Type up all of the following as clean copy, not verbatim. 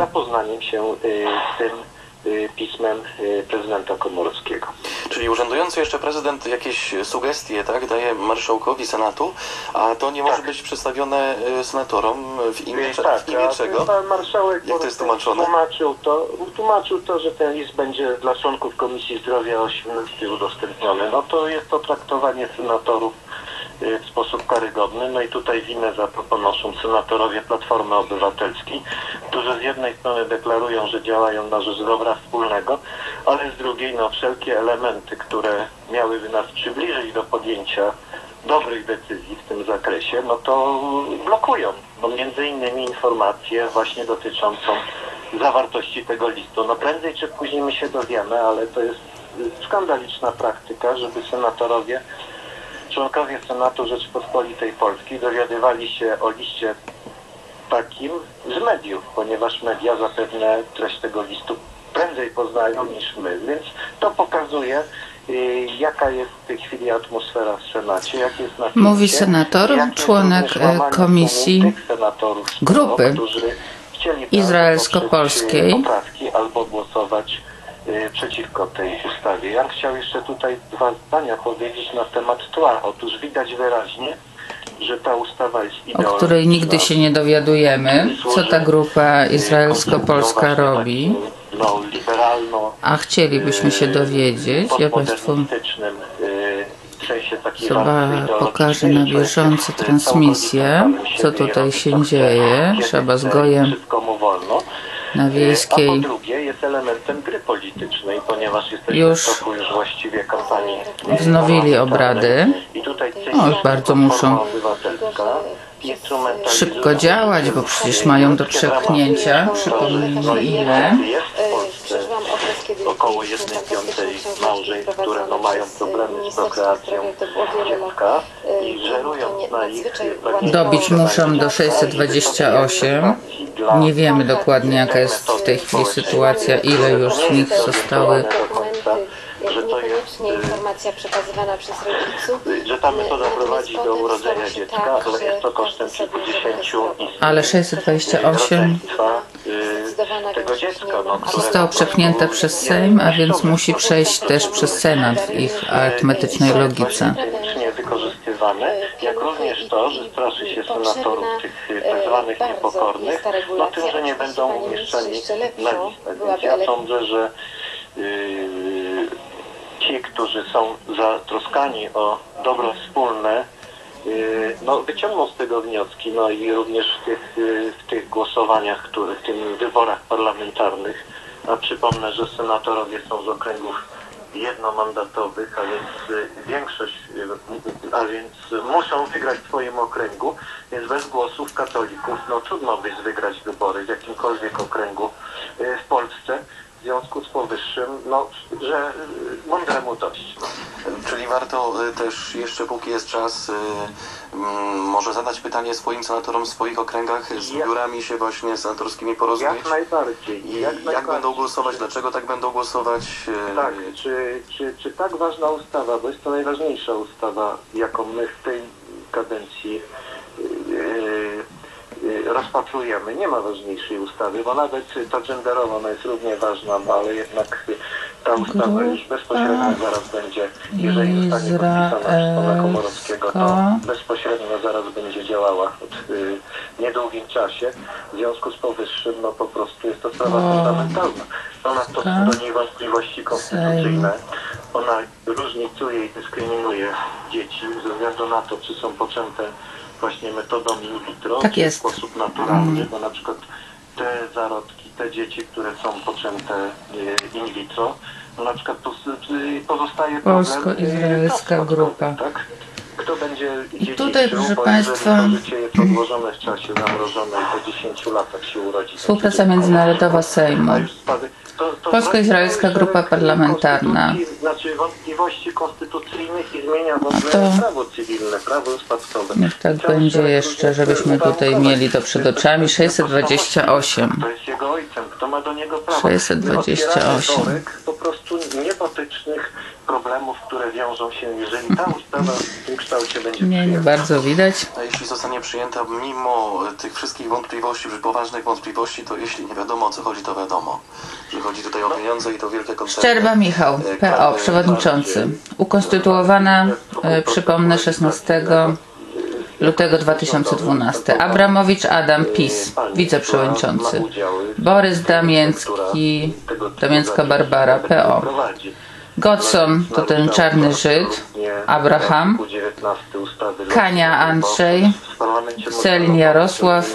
zapoznaniem się z tym pismem prezydenta Komorowskiego. Czyli urzędujący jeszcze prezydent jakieś sugestie, tak, daje marszałkowi Senatu, a to nie może być przedstawione senatorom w imię, w imię czego? Pan marszałek tłumaczył to, że ten list będzie dla członków Komisji Zdrowia o 18 udostępniony. No to jest to traktowanie senatorów w sposób karygodny. No i tutaj winę za to ponoszą senatorowie Platformy Obywatelskiej, którzy z jednej strony deklarują, że działają na rzecz dobra wspólnego, ale z drugiej wszelkie elementy, które miałyby nas przybliżyć do podjęcia dobrych decyzji w tym zakresie, no to blokują. No między innymi informacje właśnie dotyczącą zawartości tego listu. No prędzej czy później my się dowiemy, ale to jest skandaliczna praktyka, żeby senatorowie, członkowie Senatu Rzeczypospolitej Polskiej dowiadywali się o liście takim z mediów, ponieważ media zapewne treść tego listu prędzej poznają niż my, więc to pokazuje, jaka jest w tej chwili atmosfera w Senacie, jak jest na mówi senator, członek komisji grupy izraelsko-polskiej, poprawki albo głosować przeciwko tej ustawie. Ja chciał jeszcze tutaj dwa zdania powiedzieć na temat tła. Otóż widać wyraźnie, że ta ustawa jest ideologiczna, o której nigdy się nie dowiadujemy, co ta grupa izraelsko-polska robi, a chcielibyśmy się dowiedzieć. Ja Państwu chyba pokażę na bieżąco transmisję, co tutaj się dzieje. Trzeba z gojem na Wiejskiej. A po drugie jest elementem gry politycznej, ponieważ jesteśmy już właściwie kampanii. Wznowili obrady. I tutaj bardzo muszą szybko działać, bo przecież mają do przepchnięcia. Przypomnijmy ile. Około 1/5 małżeństw, które mają problemy z prokreacją dziecka i żerując na ich... Dobić muszą do 628. Nie wiemy dokładnie, jaka jest w tej chwili sytuacja, ile już z nich zostały... Że to jest informacja przekazywana przez rodziców, że ta metoda prowadzi do urodzenia dziecka, ale jest to kosztem kilkudziesięciu. Ale 628 tego dziecka, zostało przepchnięte przez Sejm, a więc musi przejść też przez Senat w ich arytmetycznej logice. Jak również to, że straszy się senatorów tych tzw. niepokornych, no tym, że nie będą umieszczeni na listę. Więc ja sądzę, że ci, którzy są zatroskani o dobro wspólne, no, wyciągną z tego wnioski, no i również w tych głosowaniach, w tych wyborach parlamentarnych, a przypomnę, że senatorowie są z okręgów jednomandatowych, a więc większość, a więc muszą wygrać w swoim okręgu, więc bez głosów katolików, no trudno by wygrać wybory w jakimkolwiek okręgu w Polsce. W związku z powyższym, no, że mądremu dość. Czyli warto też jeszcze, póki jest czas, może zadać pytanie swoim senatorom w swoich okręgach, z biurami się właśnie senatorskimi porozumieć. Jak najbardziej. Jak będą głosować, dlaczego tak będą głosować? Tak, czy tak ważna ustawa, bo jest to najważniejsza ustawa, jaką my w tej kadencji rozpatrujemy. Nie ma ważniejszej ustawy, bo nawet ta genderowa, ona jest równie ważna, no, ale jednak ta ustawa już bezpośrednio zaraz będzie, jeżeli zostanie podpisana przez pana Komorowskiego, to bezpośrednio zaraz będzie działała w niedługim czasie. W związku z powyższym, no po prostu jest to sprawa fundamentalna. Ona to do niej wątpliwości konstytucyjne. Ona różnicuje i dyskryminuje dzieci ze względu na to, czy są poczęte właśnie metodą in vitro, tak jest, w sposób naturalny, bo na przykład te zarodki, te dzieci, które są poczęte in vitro, no na przykład pozostaje Polsko-Izraelska Grupa. Tak? Kto będzie i tutaj, proszę Państwa, życie jest odłożone w czasie, zamrożone i po 10 latach się urodzi. Współpraca międzynarodowa Sejmu. Polsko-Izraelska Grupa Parlamentarna. Znaczy wątpliwości konstytucyjnych i zmienia w ogóle prawo cywilne, prawo spadkowe. Niech tak będzie jeszcze, żebyśmy tutaj mieli to przed oczami. 628. Kto jest jego ojcem? Kto ma do niego prawo? 628. Po prostu niebotycznych problemów, które wiążą się, jeżeli ta ustawa w tym kształcie będzie przyjęta. Nie bardzo widać. A jeśli zostanie przyjęta mimo tych wszystkich wątpliwości, poważnych wątpliwości, to jeśli nie wiadomo o co chodzi, to wiadomo, że chodzi tutaj o pieniądze i to wielkie koncerny. Szczerba Michał, PO, przewodniczący. Ukonstytuowana, przypomnę, 16 lutego 2012. Abramowicz Adam, PiS, wiceprzewodniczący. Borys Damięcki, Damięcka Barbara, PO. Godson, to ten czarny Żyd, Abraham, Kania Andrzej, Selin Jarosław,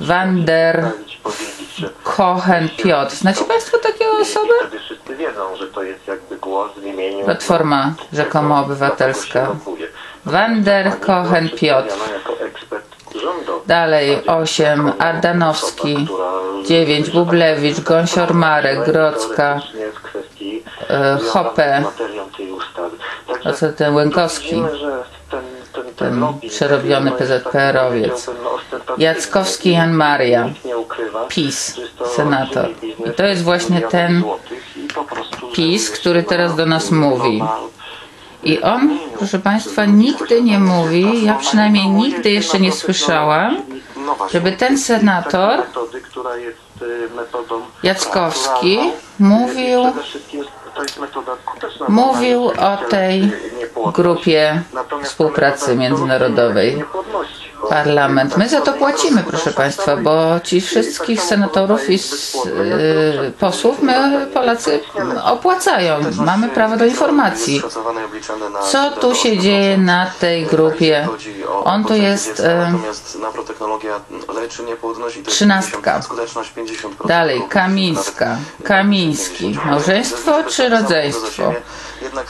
Wanderkohen Piotr. Znacie Państwo takie osoby? Platforma rzekomo obywatelska. Wanderkohen Piotr. Dalej 8, Ardanowski, 9, Bublewicz, Gąsior Marek, Grodzka, Hopę, ten Łękowski, ten przerobiony PZPR-owiec, Jackowski Jan Maria, PiS, senator. I to jest właśnie ten PiS, który teraz do nas mówi. I on, proszę Państwa, nigdy nie mówi, ja przynajmniej nigdy jeszcze nie słyszałam, żeby ten senator Jackowski mówił o tej grupie współpracy międzynarodowej. Parlament. My za to płacimy, proszę Państwa, bo ci wszystkich senatorów i posłów my, Polacy, opłacają. Mamy prawo do informacji. Co tu się dzieje na tej grupie? On to jest trzynastka. Dalej, Kamińska. Kamiński. Małżeństwo czy rodzeństwo?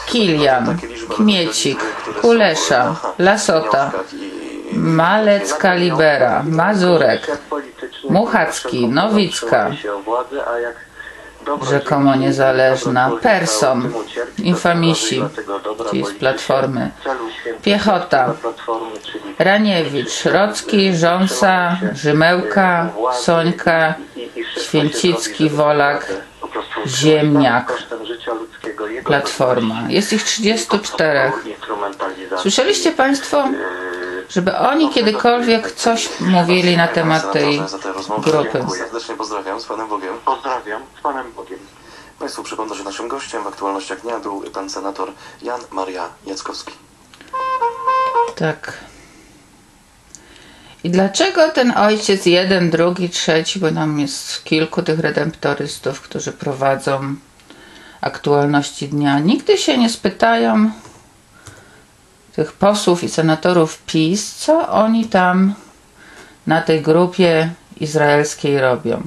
Kilian. Kmiecik. Kulesza. Lasota. Malecka Libera, Mazurek, Muchacki, Nowicka, rzekomo niezależna, Persson, infamisi, czyli z Platformy, Piechota, Raniewicz, Rocki, Rząsa, Rzymełka, Sońka, Święcicki, Wolak, Ziemniak, Platforma. Jest ich 34. Słyszeliście Państwo, żeby oni kiedykolwiek coś mówili na temat tej grupy? Serdecznie pozdrawiam, z Panem Bogiem. Pozdrawiam, z Panem Bogiem. Państwu przypomnę, że naszym gościem w aktualnościach dnia był pan senator Jan Maria Jackowski. Tak. I dlaczego ten ojciec jeden, drugi, trzeci, bo nam jest kilku tych redemptorystów, którzy prowadzą aktualności dnia, nigdy się nie spytają tych posłów i senatorów PiS, co oni tam na tej grupie izraelskiej robią.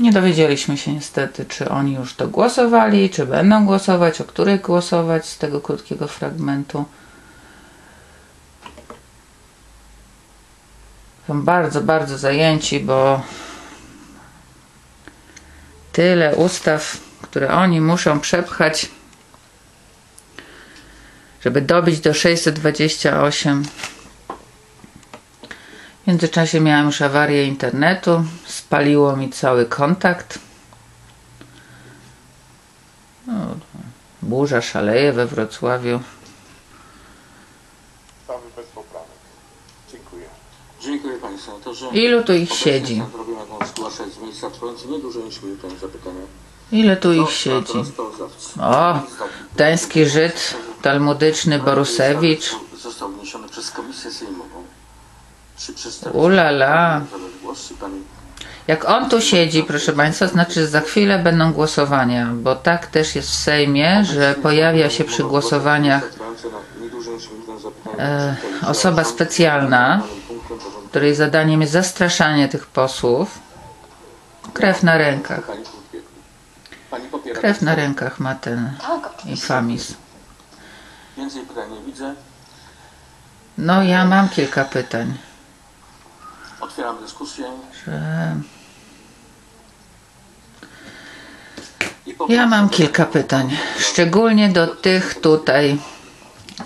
Nie dowiedzieliśmy się niestety, czy oni już to głosowali, czy będą głosować, o których głosować z tego krótkiego fragmentu. Są bardzo, bardzo zajęci, bo tyle ustaw, które oni muszą przepchać, żeby dobić do 628. W międzyczasie miałam już awarię internetu. Spaliło mi cały kontakt. No, burza szaleje we Wrocławiu. Cały bez poprawek. Dziękuję. Dziękuję Panie Senatorze. Ilu tu ich siedzi? Ile tu ich siedzi? O, gdański Żyd, talmudyczny Borusewicz. Został wniesiony przez Komisję Sejmową. Ulala. Jak on tu siedzi, proszę Państwa, znaczy, że za chwilę będą głosowania, bo tak też jest w Sejmie, że pojawia się przy głosowaniach osoba specjalna, której zadaniem jest zastraszanie tych posłów. Krew na rękach. Krew na rękach ma ten infamis. Więcej pytań nie widzę. No ja mam kilka pytań. Otwieram dyskusję. Ja mam kilka pytań. Szczególnie do tych tutaj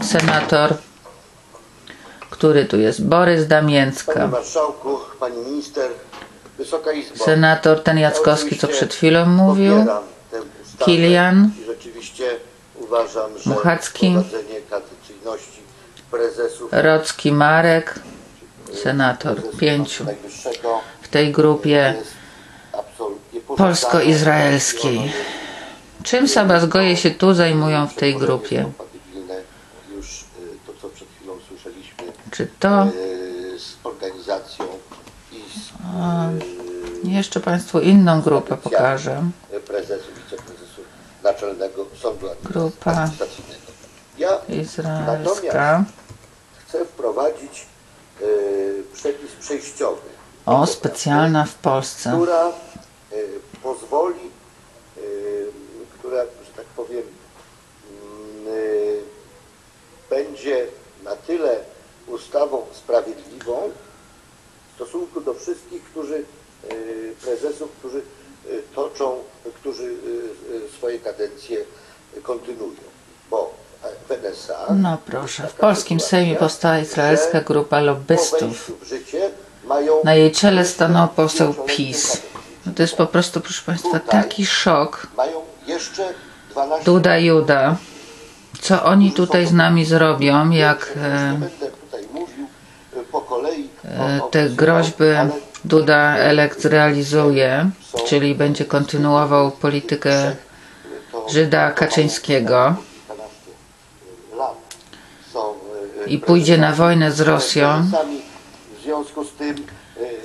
senator, który tu jest, Borys Damięcka. Panie Marszałku, Pani Minister. Senator ten Jackowski, co przed chwilą mówił, Kilian, Muchacki, Rocki, Marek, senator, pięciu w tej grupie polsko-izraelskiej. Czym sabazgoje się tu zajmują w tej grupie? Czy to jeszcze Państwu inną grupę pokażę. Grupa Izraelska. Chcę wprowadzić przepis przejściowy. O, specjalna w Polsce. Która pozwoli, która, że tak powiem, będzie na tyle ustawą sprawiedliwą w stosunku do wszystkich, którzy prezesów, którzy toczą, którzy swoje kadencje kontynuują. Bo w NSA, no proszę, w polskim Sejmie powstała izraelska grupa lobbystów. Na jej czele stanął poseł PiS. No to jest po prostu, proszę Państwa, taki szok. Duda Juda. Co oni tutaj z nami zrobią, jak te groźby Duda elekt zrealizuje, czyli będzie kontynuował politykę Żyda Kaczyńskiego i pójdzie na wojnę z Rosją,